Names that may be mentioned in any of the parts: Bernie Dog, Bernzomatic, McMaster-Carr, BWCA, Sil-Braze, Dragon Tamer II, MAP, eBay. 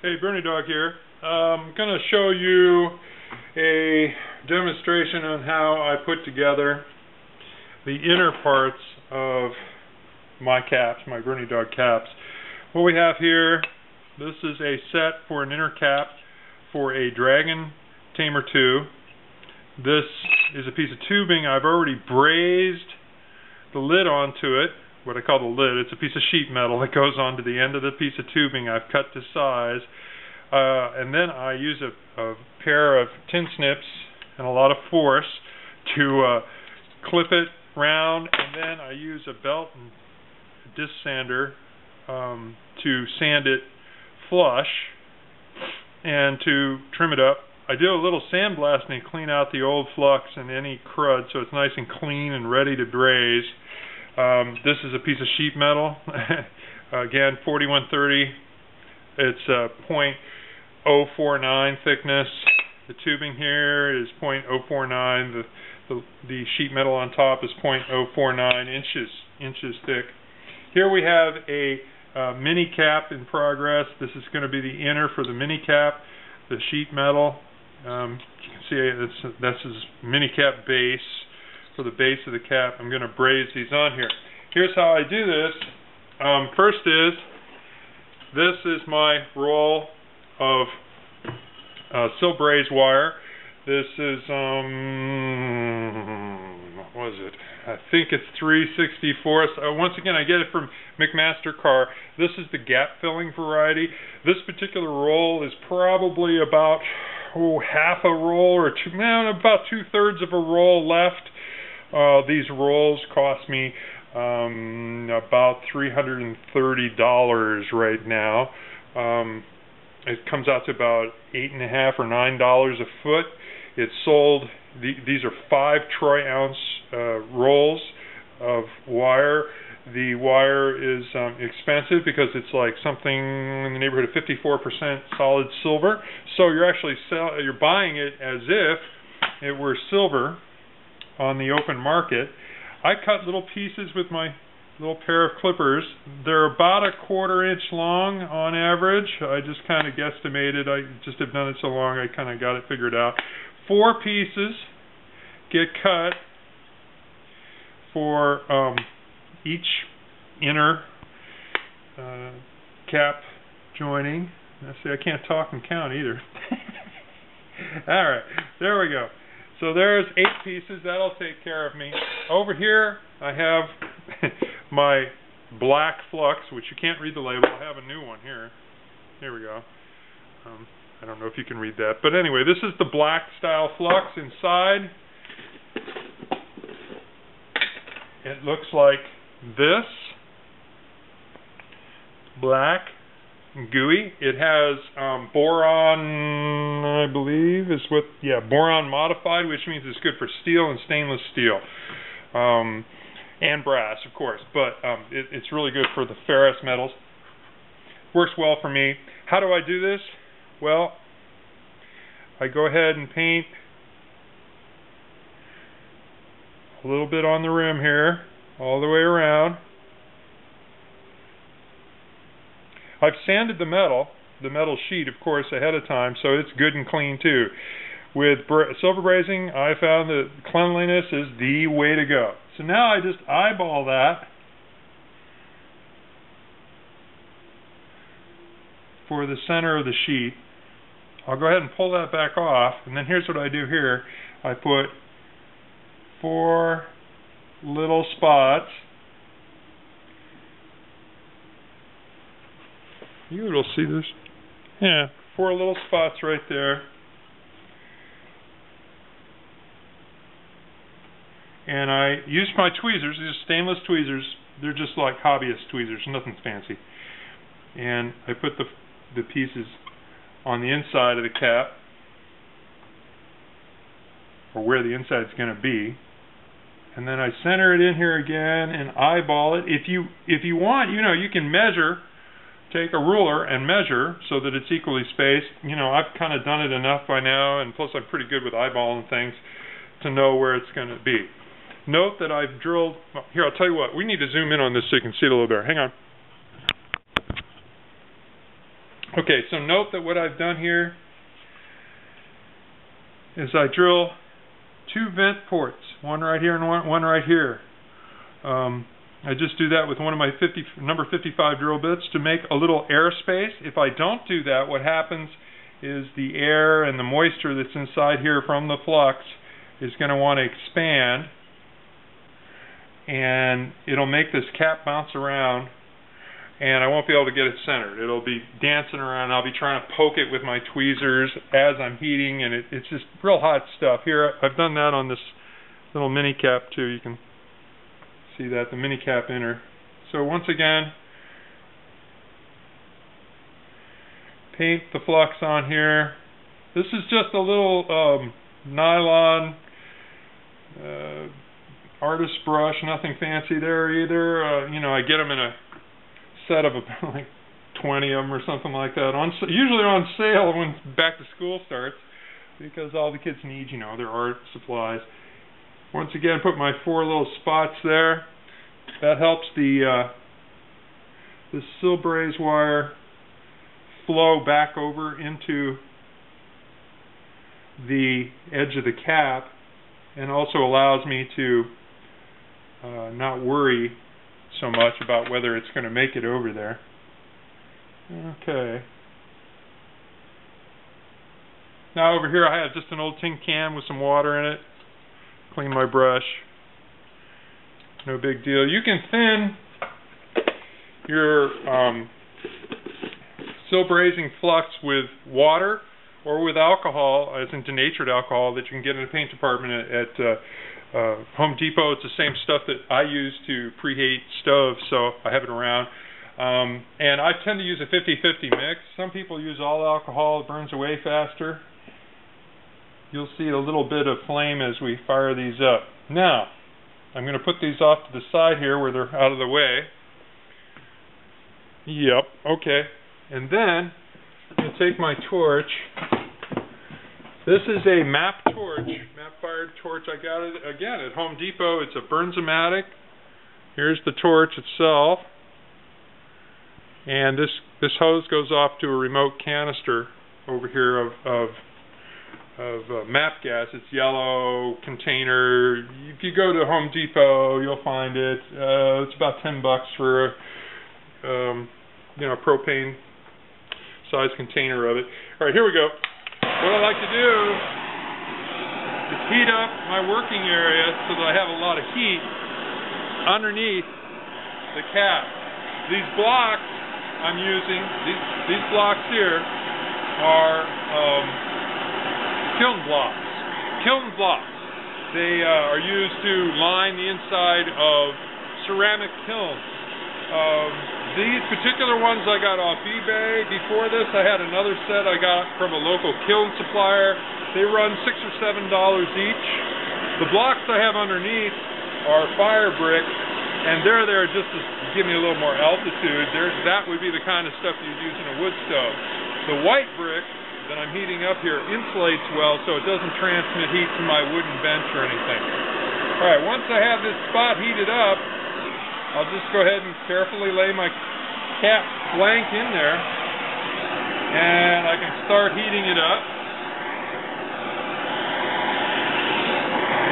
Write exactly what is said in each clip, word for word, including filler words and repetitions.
Hey, Bernie Dog here. I'm going to show you a demonstration on how I put together the inner parts of my caps, my Bernie Dog caps. What we have here, this is a set for an inner cap for a Dragon Tamer two. This is a piece of tubing I've already brazed the lid onto it. What I call the lid. It's a piece of sheet metal that goes onto the end of the piece of tubing I've cut to size. Uh, and then I use a, a pair of tin snips and a lot of force to uh, clip it round, and then I use a belt and disc sander um, to sand it flush and to trim it up. I do a little sandblasting and clean out the old flux and any crud so it's nice and clean and ready to braze. Um, this is a piece of sheet metal. Again, forty-one thirty. It's uh, point zero four nine thickness. The tubing here is point zero four nine. The, the, the sheet metal on top is point zero four nine inches, inches thick. Here we have a uh, mini cap in progress. This is going to be the inner for the mini cap, the sheet metal. Um, you can see it's, that's his mini cap base. For the base of the cap, I'm going to braze these on here. Here's how I do this. Um, first is, this is my roll of uh, Sil-Braze wire. This is, um, what was it? I think it's three sixty-fourths. Uh, once again, I get it from McMaster-Carr. This is the gap filling variety. This particular roll is probably about oh, half a roll or two, no, about two thirds of a roll left. Uh, these rolls cost me um, about three hundred thirty dollars right now. Um, it comes out to about eight and a half or nine dollars a foot. It's sold. The, these are five troy ounce uh, rolls of wire. The wire is um, expensive because it's like something in the neighborhood of fifty-four percent solid silver. So you're actually sell, you're buying it as if it were silver on the open market. I cut little pieces with my little pair of clippers. They're about a quarter inch long on average. I just kind of guesstimated. I just have done it so long I kind of got it figured out. Four pieces get cut for um, each inner uh, cap joining. Let's see, I can't talk and count either. All right, there we go. So there's eight pieces. That'll take care of me. Over here, I have my black flux, which you can't read the label. I have a new one here. Here we go. Um, I don't know if you can read that. But anyway, this is the black style flux inside. It looks like this. Black. Gooey. It has um, boron, I believe, is what, yeah, boron modified, which means it's good for steel and stainless steel, um, and brass, of course. But um, it, it's really good for the ferrous metals. Works well for me. How do I do this? Well, I go ahead and paint a little bit on the rim here, all the way around. I've sanded the metal, the metal sheet, of course, ahead of time, so it's good and clean too. With bra silver brazing, I found that cleanliness is the way to go. So now I just eyeball that for the center of the sheet. I'll go ahead and pull that back off, and then here's what I do here. I put four little spots. You'll see this. Yeah, four little spots right there. And I used my tweezers. These are stainless tweezers. They're just like hobbyist tweezers, nothing fancy. And I put the the pieces on the inside of the cap, or where the inside's going to be. And then I center it in here again and eyeball it. If you if you want, you know, you can measure. Take a ruler and measure so that it's equally spaced. You know, I've kind of done it enough by now, and plus I'm pretty good with eyeballing things to know where it's going to be. Note that I've drilled... Well, here, I'll tell you what. We need to zoom in on this so you can see it a little better. Hang on. Okay, so note that what I've done here is I drill two vent ports, one right here and one, one right here. Um, I just do that with one of my fifty, number fifty-five drill bits to make a little air space. If I don't do that, what happens is the air and the moisture that's inside here from the flux is going to want to expand, and it'll make this cap bounce around, and I won't be able to get it centered. It'll be dancing around. I'll be trying to poke it with my tweezers as I'm heating, and it, it's just real hot stuff. Here, I've done that on this little mini cap too. You can see that, the mini cap inner. So once again, paint the flux on here. This is just a little um, nylon uh, artist brush, nothing fancy there either. Uh, you know, I get them in a set of about like twenty of them or something like that, on usually on sale when back to school starts, because all the kids need, you know, their art supplies. Once again, put my four little spots there. That helps the uh, the Sil-Braze wire flow back over into the edge of the cap, and also allows me to uh, not worry so much about whether it's going to make it over there. Okay. Now over here I have just an old tin can with some water in it. Clean my brush. No big deal. You can thin your um, Sil-Brazing flux with water or with alcohol, as in denatured alcohol that you can get in a paint department at, at uh, Uh, Home Depot. It's the same stuff that I use to preheat stoves, so I have it around. Um, and I tend to use a fifty fifty mix. Some people use all alcohol, it burns away faster. You'll see a little bit of flame as we fire these up. Now, I'm going to put these off to the side here where they're out of the way. Yep, okay. And then, I'm going to take my torch. This is a MAP torch, MAP fired torch. I got it again at Home Depot. It's a Bernzomatic. Here's the torch itself, and this this hose goes off to a remote canister over here of of, of uh, MAP gas. It's yellow container. If you go to Home Depot, you'll find it. Uh, it's about ten bucks for um, you know, a propane size container of it. All right, here we go. What I like to do is heat up my working area so that I have a lot of heat underneath the cap. These blocks I'm using, these, these blocks here are um, kiln blocks. Kiln blocks. They uh, are used to line the inside of ceramic kilns. Um, These particular ones I got off eBay. Before this, I had another set I got from a local kiln supplier. They run six or seven dollars each. The blocks I have underneath are fire brick, and they're there just to give me a little more altitude. There's, that would be the kind of stuff you'd use in a wood stove. The white brick that I'm heating up here insulates well, so it doesn't transmit heat to my wooden bench or anything. All right, once I have this spot heated up, I'll just go ahead and carefully lay my cap blank in there, and I can start heating it up.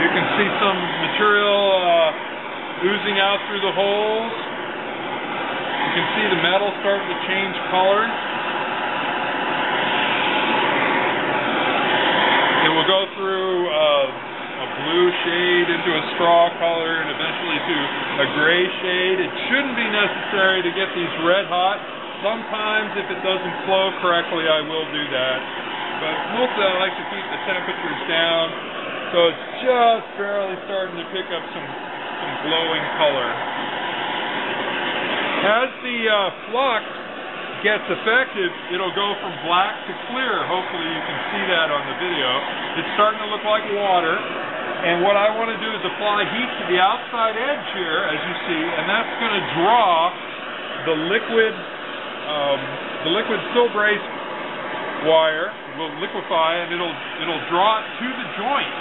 You can see some material uh, oozing out through the holes. You can see the metal starting to change color. It will go through uh, blue shade into a straw color and eventually to a gray shade. It shouldn't be necessary to get these red hot. Sometimes if it doesn't flow correctly, I will do that. But mostly I like to keep the temperatures down, so it's just barely starting to pick up some, some glowing color. As the uh, flux gets effective, it'll go from black to clear. Hopefully you can see that on the video. It's starting to look like water. And what I want to do is apply heat to the outside edge here, as you see, and that's going to draw the liquid, um, the liquid Sil-Braze wire will liquefy, and it'll it'll draw it to the joint.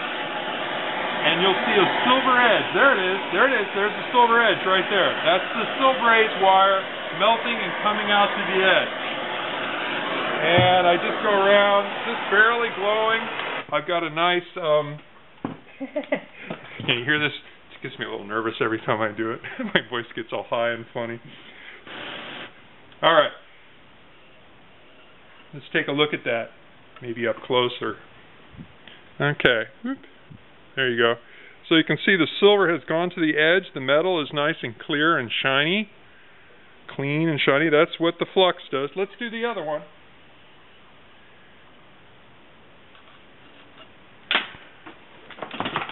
And you'll see a silver edge. There it is. There it is. There's the silver edge right there. That's the Sil-Braze wire melting and coming out to the edge. I just go around, just barely glowing. I've got a nice, um, can you hear this? It gets me a little nervous every time I do it. My voice gets all high and funny. All right. Let's take a look at that, maybe up closer. Okay, Oop. There you go. So you can see the silver has gone to the edge. The metal is nice and clear and shiny, clean and shiny. That's what the flux does. Let's do the other one.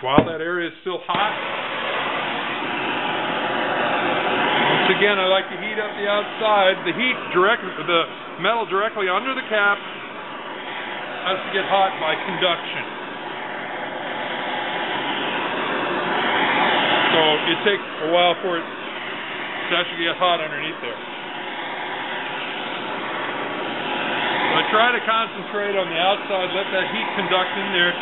While that area is still hot, once again, I like to heat up the outside. The heat direct, the metal directly under the cap has to get hot by conduction. So it takes a while for it to actually get hot underneath there. So I try to concentrate on the outside, let that heat conduct in there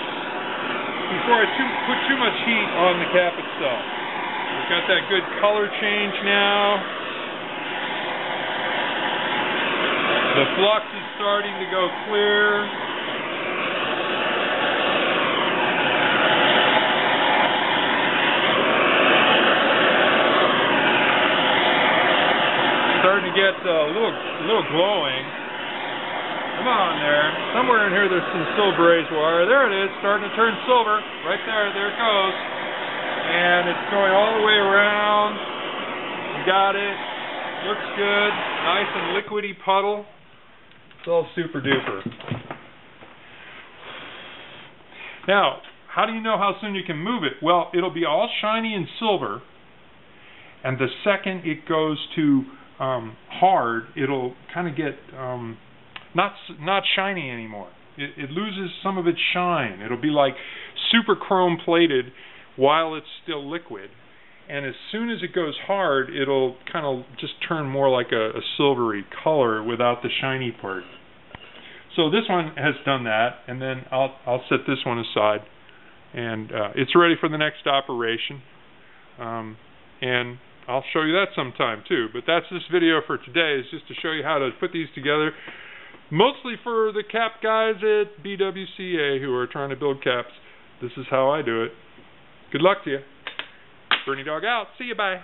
before I too, put too much heat on the cap itself. We've got that good color change now. The flux is starting to go clear. Starting to get a little, little glowing. Come on there. Somewhere in here there's some Sil-Braze wire. There it is, starting to turn silver. Right there, there it goes. And it's going all the way around. You got it. Looks good. Nice and liquidy puddle. It's all super duper. Now, how do you know how soon you can move it? Well, it'll be all shiny and silver, and the second it goes to um, hard, it'll kind of get um, not not shiny anymore. It, it loses some of its shine. It'll be like super chrome plated while it's still liquid, and as soon as it goes hard, it'll kind of just turn more like a, a silvery color without the shiny part. So this one has done that, and then I'll, I'll set this one aside, and uh, it's ready for the next operation, um, and I'll show you that sometime too. But that's this video for today, is just to show you how to put these together, mostly for the cap guys at B W C A who are trying to build caps. This is how I do it. Good luck to you. Bernie Dog out. See you. Bye.